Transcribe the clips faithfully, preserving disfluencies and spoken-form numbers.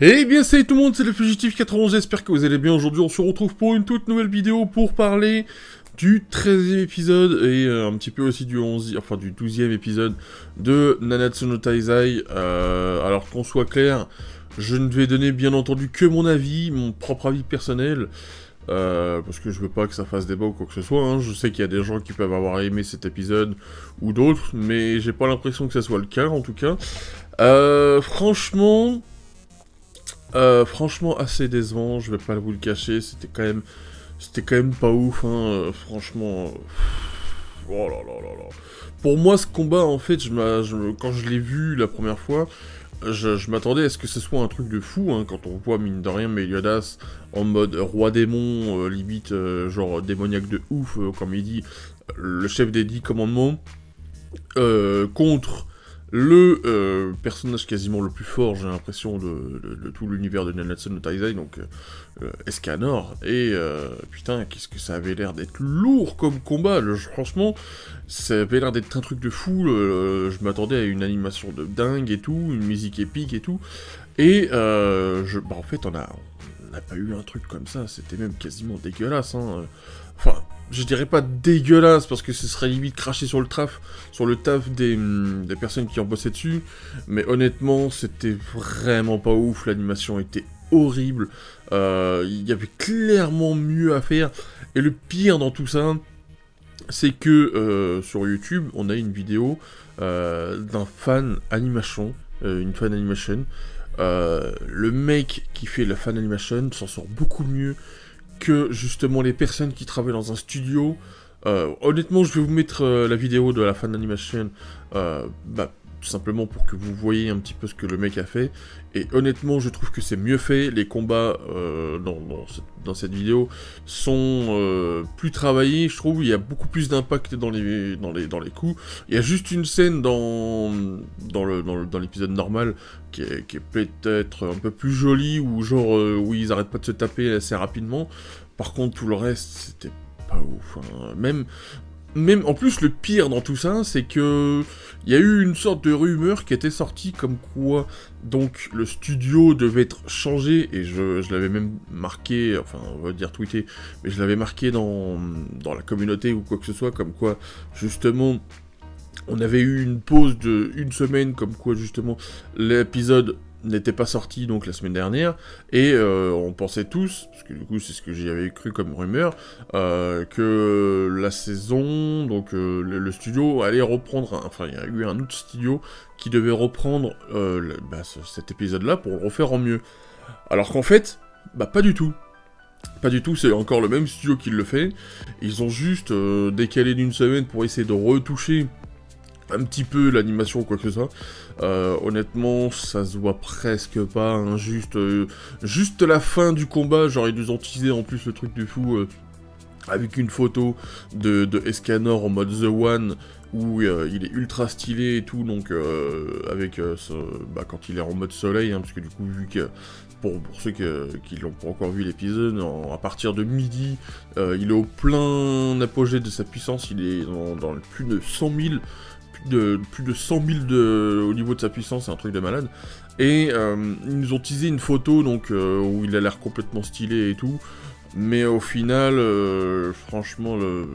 Eh bien salut tout le monde, c'est le fugitif quatre-vingt-onze, j'espère que vous allez bien. Aujourd'hui on se retrouve pour une toute nouvelle vidéo pour parler du treizième épisode et euh, un petit peu aussi du onzième, enfin du douzième épisode de Nanatsu no Taizai. Euh, alors qu'on soit clair, je ne vais donner bien entendu que mon avis, mon propre avis personnel, euh, parce que je veux pas que ça fasse débat ou quoi que ce soit, hein. Je sais qu'il y a des gens qui peuvent avoir aimé cet épisode ou d'autres, mais j'ai pas l'impression que ça soit le cas en tout cas. Euh, franchement... Euh, franchement assez décevant, je vais pas vous le cacher, c'était quand même c'était quand même pas ouf, hein, euh, franchement, euh, oh là là là là. Pour moi ce combat en fait, je je, quand je l'ai vu la première fois, je, je m'attendais à ce que ce soit un truc de fou, hein, quand on voit mine de rien Meliodas en mode roi démon, euh, limite euh, genre démoniaque de ouf, euh, comme il dit, le chef des dix commandements, euh, contre... Le euh, personnage quasiment le plus fort, j'ai l'impression, de, de, de tout l'univers de Nanatsu no Taizai, donc euh, Escanor, et euh, putain, qu'est-ce que ça avait l'air d'être lourd comme combat, le, franchement, ça avait l'air d'être un truc de fou, le, je m'attendais à une animation de dingue et tout, une musique épique et tout, et euh, je, bah, en fait, on a, on a pas eu un truc comme ça, c'était même quasiment dégueulasse, hein, enfin... Je dirais pas dégueulasse, parce que ce serait limite cracher sur le traf, sur le taf des, des personnes qui ont bossé dessus. Mais honnêtement, c'était vraiment pas ouf, l'animation était horrible. Euh, il y avait clairement mieux à faire. Et le pire dans tout ça, c'est que euh, sur YouTube, on a une vidéo euh, d'un fan animation, euh, une fan animation. Euh, le mec qui fait la fan animation s'en sort beaucoup mieux que justement les personnes qui travaillent dans un studio. Euh, honnêtement, je vais vous mettre euh, la vidéo de la fan animation, euh, bah, tout simplement pour que vous voyez un petit peu ce que le mec a fait. Et honnêtement, je trouve que c'est mieux fait. Les combats euh, dans, dans, ce, dans cette vidéo sont euh, plus travaillés. Je trouve il y a beaucoup plus d'impact dans les, dans, les, dans les coups. Il y a juste une scène dans, dans l'épisode le, dans le, dans normal qui est, qui est peut-être un peu plus jolie, ou genre euh, où ils arrêtent pas de se taper assez rapidement. Par contre, tout le reste, c'était pas ouf, hein. Même... Même, en plus, le pire dans tout ça, c'est que il y a eu une sorte de rumeur qui était sortie comme quoi donc le studio devait être changé, et je, je l'avais même marqué, enfin on va dire tweeté, mais je l'avais marqué dans, dans la communauté ou quoi que ce soit, comme quoi justement on avait eu une pause de une semaine, comme quoi justement l'épisode n'était pas sorti donc la semaine dernière, et euh, on pensait tous, parce que du coup c'est ce que j'y avais cru comme rumeur, euh, que la saison, donc euh, le, le studio allait reprendre, un, enfin il y a eu un autre studio qui devait reprendre euh, le, bah, ce, cet épisode là pour le refaire en mieux, alors qu'en fait, bah pas du tout. Pas du tout, c'est encore le même studio qui le fait, ils ont juste euh, décalé d'une semaine pour essayer de retoucher un petit peu l'animation ou quoi que ce soit. Euh, honnêtement, ça se voit presque pas, hein, juste, euh, juste la fin du combat, genre ils nous ont teasé en plus le truc du fou, euh, avec une photo de, de Escanor en mode The One, où euh, il est ultra stylé et tout, donc euh, avec euh, ce, bah, quand il est en mode soleil, hein, parce que du coup, vu que, pour, pour ceux que, qui l'ont pas encore vu l'épisode, à partir de midi, euh, il est au plein apogée de sa puissance, il est dans, dans plus de cent mille, De, plus de cent mille de, au niveau de sa puissance, c'est un truc de malade. Et euh, ils nous ont teasé une photo donc euh, où il a l'air complètement stylé et tout, mais au final, euh, franchement, le,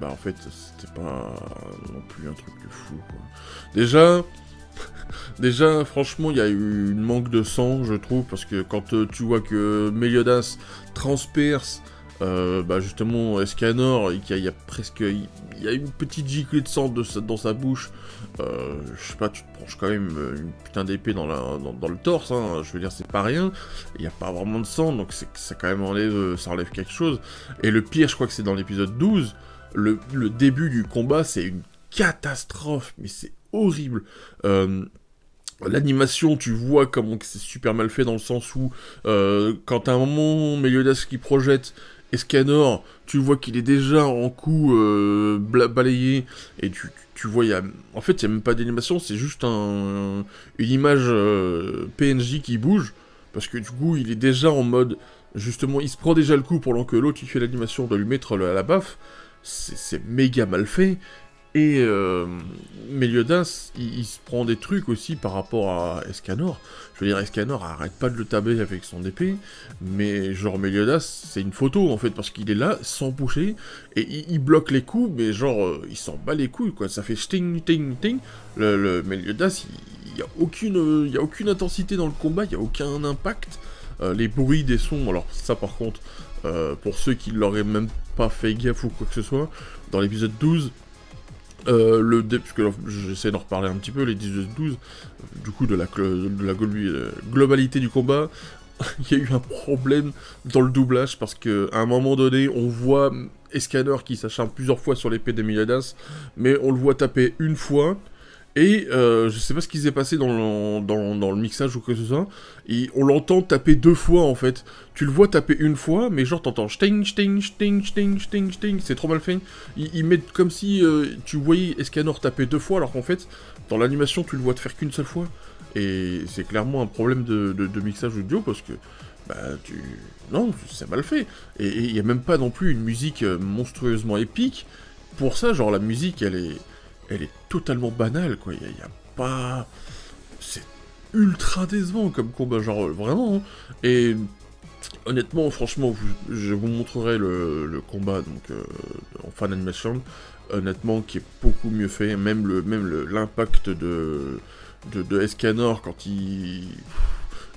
bah en fait, c'était pas non plus un truc de fou, quoi. Déjà, déjà, franchement, il y a eu une manque de sang, je trouve, parce que quand euh, tu vois que Meliodas transperce Euh, bah justement Escanor, il y, y a presque il y, y a une petite giclée de sang de sa, dans sa bouche, euh, je sais pas, tu te branches quand même une putain d'épée dans, dans, dans le torse, hein, je veux dire c'est pas rien, il n'y a pas vraiment de sang, donc ça quand même enlève, ça enlève quelque chose. Et le pire, je crois que c'est dans l'épisode douze, le, le début du combat, c'est une catastrophe, mais c'est horrible. euh, L'animation, tu vois comment c'est super mal fait, dans le sens où euh, quand à un moment Meliodas qui projette Escanor, tu vois qu'il est déjà en coup euh, balayé, et tu, tu vois, y a... en fait, il n'y a même pas d'animation, c'est juste un, une image euh, P N J qui bouge, parce que du coup, il est déjà en mode, justement, il se prend déjà le coup pendant que l'autre, il fait l'animation de lui mettre le, la baffe, c'est méga mal fait, Et euh, Meliodas, il, il se prend des trucs aussi par rapport à Escanor. Je veux dire, Escanor arrête pas de le taber avec son épée, mais genre Meliodas, c'est une photo en fait, parce qu'il est là, sans boucher, et il, il bloque les coups, mais genre, euh, il s'en bat les couilles, quoi. Ça fait ting, ting, ting. Le, le Meliodas, il n'y a, euh, a aucune intensité dans le combat, il n'y a aucun impact. Euh, les bruits des sons, alors ça par contre, euh, pour ceux qui ne l'auraient même pas fait gaffe ou quoi que ce soit, dans l'épisode douze, Euh, le dé, parce que j'essaie d'en reparler un petit peu, les dix-neuf douze, du coup de la, de la globalité du combat, il y a eu un problème dans le doublage, parce qu'à un moment donné, on voit Escanor qui s'acharne plusieurs fois sur l'épée de Meliodas, mais on le voit taper une fois, et euh, je sais pas ce qui s'est passé dans le, dans, dans le mixage ou que ce soit, et on l'entend taper deux fois en fait. Tu le vois taper une fois, mais genre t'entends chting, chting, chting, chting, chting, chting, c'est trop mal fait. Ils il mettent comme si euh, tu voyais Escanor taper deux fois, alors qu'en fait, dans l'animation, tu le vois te faire qu'une seule fois. Et c'est clairement un problème de, de, de mixage audio, parce que, bah, tu... non, c'est mal fait. Et il n'y a même pas non plus une musique monstrueusement épique. Pour ça, genre, la musique, elle est... elle est totalement banale, quoi. Il n'y a, a pas... C'est ultra décevant comme combat, genre, vraiment. Hein. Et... honnêtement, franchement, vous, je vous montrerai le, le combat donc euh, en fan animation, honnêtement, qui est beaucoup mieux fait, même le même l'impact de, de, de Escanor quand il...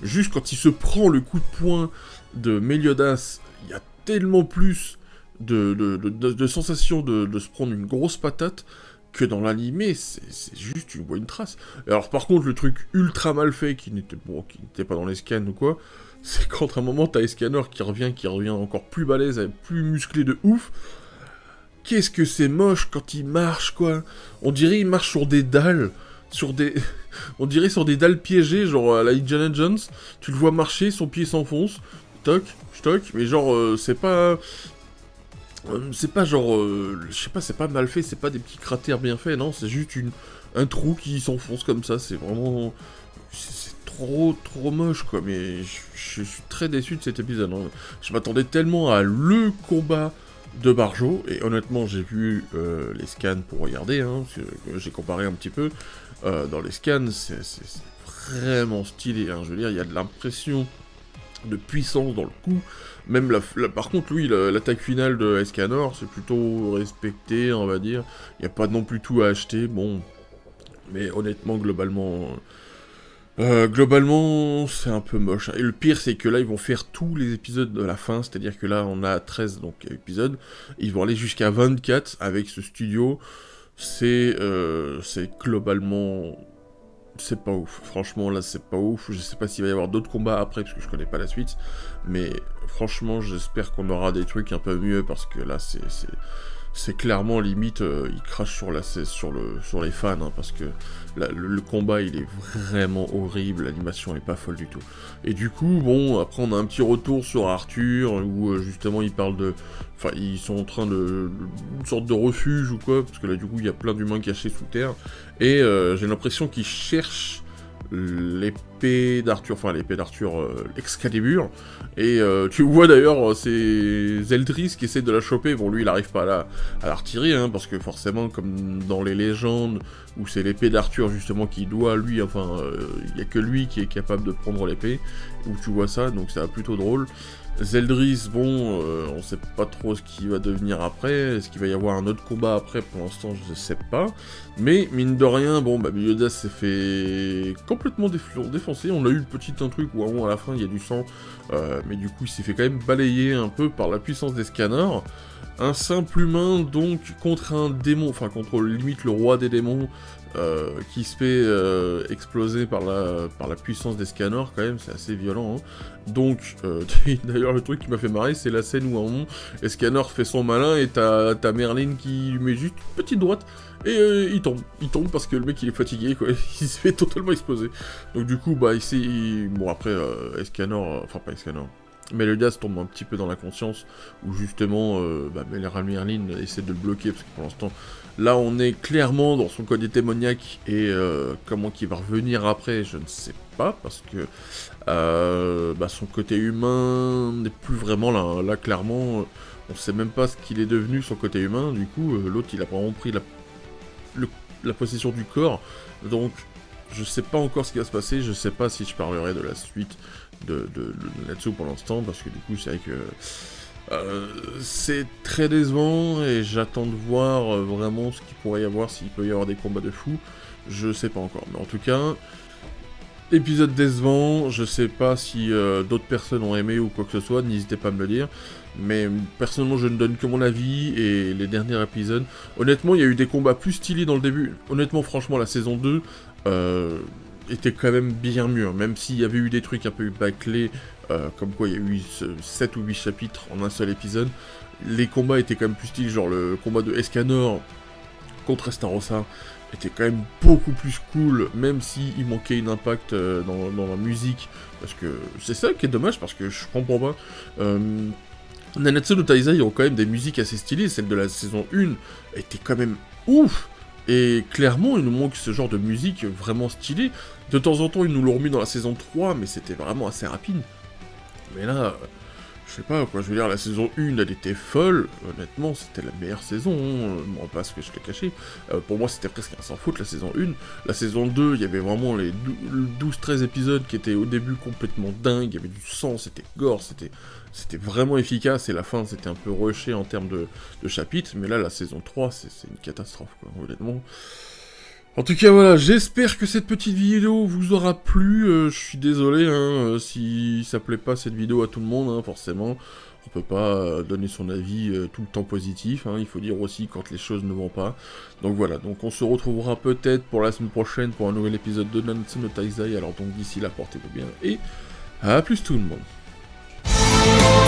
juste quand il se prend le coup de poing de Meliodas, il y a tellement plus de, de, de, de, de sensations de, de se prendre une grosse patate, que dans l'animé, c'est juste, tu vois une trace. Alors par contre, le truc ultra mal fait, qui n'était bon, qui n'était pas dans les scans ou quoi, c'est quand à un moment, t'as Escanor qui revient, qui revient encore plus balèze, plus musclé de ouf. Qu'est-ce que c'est moche quand il marche, quoi. On dirait il marche sur des dalles, sur des... on dirait sur des dalles piégées, genre à la Indiana Jones. Tu le vois marcher, son pied s'enfonce, toc, toc, mais genre, euh, c'est pas... Euh, c'est pas genre... Euh, je sais pas, c'est pas mal fait, c'est pas des petits cratères bien faits, non, c'est juste une, un trou qui s'enfonce comme ça, c'est vraiment... c'est trop, trop moche, quoi, mais je, je suis très déçu de cet épisode, hein. Je m'attendais tellement à LE combat de Barjo, et honnêtement, j'ai vu euh, les scans pour regarder, hein, parce que j'ai comparé un petit peu, euh, dans les scans, c'est vraiment stylé, hein, je veux dire, il y a de l'impression de puissance dans le coup, même la, la, par contre, lui, l'attaque finale de Escanor, c'est plutôt respecté, on va dire, il n'y a pas non plus tout à acheter, bon, mais honnêtement, globalement, euh, globalement, c'est un peu moche, et le pire, c'est que là, ils vont faire tous les épisodes de la fin, c'est-à-dire que là, on a treize donc, épisodes, et ils vont aller jusqu'à vingt-quatre avec ce studio, c'est euh, c'est globalement... c'est pas ouf, franchement là c'est pas ouf, je sais pas s'il va y avoir d'autres combats après parce que je connais pas la suite, mais franchement j'espère qu'on aura des trucs un peu mieux parce que là c'est c'est clairement limite, euh, il crache sur, la, sur, le, sur les fans, hein, parce que là, le, le combat il est vraiment horrible, l'animation est pas folle du tout. Et du coup, bon, après on a un petit retour sur Arthur, où euh, justement ils parlent de... enfin, ils sont en train de... une sorte de refuge ou quoi, parce que là du coup il y a plein d'humains cachés sous terre, et euh, j'ai l'impression qu'ils cherchent l'épée d'Arthur, enfin l'épée d'Arthur, euh, Excalibur, et euh, tu vois d'ailleurs c'est Zeldris qui essaie de la choper, bon lui il arrive pas à la, à la retirer, hein, parce que forcément comme dans les légendes où c'est l'épée d'Arthur justement qui doit lui, enfin il euh, n'y a que lui qui est capable de prendre l'épée, où tu vois ça, donc ça va plutôt drôle. Zeldris, bon, euh, on sait pas trop ce qui va devenir après, est-ce qu'il va y avoir un autre combat après, pour l'instant je ne sais pas, mais mine de rien, bon, bah Meliodas s'est fait complètement défoncé, on a eu le petit un truc où à la fin il y a du sang, euh, mais du coup il s'est fait quand même balayer un peu par la puissance des scanners, un simple humain donc contre un démon, enfin contre limite le roi des démons, euh, qui se fait euh, exploser par la, par la puissance des scanners quand même, c'est assez violent, hein. Donc euh, d'ailleurs le truc qui m'a fait marrer c'est la scène où à un moment Escanor fait son malin et t'as Merlin qui lui met juste une petite droite et euh, il tombe, il tombe parce que le mec il est fatigué quoi, il se fait totalement exploser, donc du coup bah ici, il... bon après euh, Escanor, enfin pas Escanor, Meliodas tombe un petit peu dans l'inconscience, où justement, euh, bah, Merlin essaie de le bloquer, parce que pour l'instant, là on est clairement dans son côté démoniaque, et euh, comment qu'il va revenir après, je ne sais pas, parce que euh, bah, son côté humain n'est plus vraiment là, là clairement, on ne sait même pas ce qu'il est devenu, son côté humain, du coup, euh, l'autre il a vraiment pris la la possession du corps. Donc je sais pas encore ce qui va se passer, je sais pas si je parlerai de la suite de, de, de Nanatsu pour l'instant, parce que du coup c'est vrai que euh, c'est très décevant et j'attends de voir euh, vraiment ce qu'il pourrait y avoir, s'il peut y avoir des combats de fou, je sais pas encore. Mais en tout cas, épisode décevant, je sais pas si euh, d'autres personnes ont aimé ou quoi que ce soit, n'hésitez pas à me le dire. Mais personnellement je ne donne que mon avis et les derniers épisodes. Honnêtement il y a eu des combats plus stylés dans le début. Honnêtement franchement la saison deux euh, était quand même bien mûre. Même s'il y avait eu des trucs un peu bâclés, euh, comme quoi il y a eu sept ou huit chapitres en un seul épisode. Les combats étaient quand même plus stylés, genre le combat de Escanor contre Estarossa était quand même beaucoup plus cool, même s'il manquait une impact euh, dans, dans la musique. Parce que c'est ça qui est dommage, parce que je comprends pas. Euh, Nanatsu no Taizai ont quand même des musiques assez stylées, celle de la saison un était quand même ouf. Et clairement, il nous manque ce genre de musique vraiment stylée. De temps en temps, ils nous l'ont remis dans la saison trois, mais c'était vraiment assez rapide. Mais là, je sais pas quoi, je veux dire, la saison un, elle était folle. Honnêtement, c'était la meilleure saison, hein. Bon, pas ce que je l'ai caché. Euh, pour moi, c'était presque un sans faute, la saison un. La saison deux, il y avait vraiment les douze treize épisodes qui étaient au début complètement dingues. Il y avait du sang, c'était gore, c'était... C'était vraiment efficace et la fin c'était un peu rushé en termes de, de chapitres, mais là la saison trois c'est une catastrophe quoi, honnêtement. En tout cas voilà, j'espère que cette petite vidéo vous aura plu, euh, je suis désolé hein, euh, si ça plaît pas cette vidéo à tout le monde, hein, forcément. On peut pas donner son avis euh, tout le temps positif, hein, il faut dire aussi quand les choses ne vont pas. Donc voilà, donc on se retrouvera peut-être pour la semaine prochaine pour un nouvel épisode de Nanatsu no Taizai, alors donc d'ici là portez-vous bien et à plus tout le monde. We'll be right back.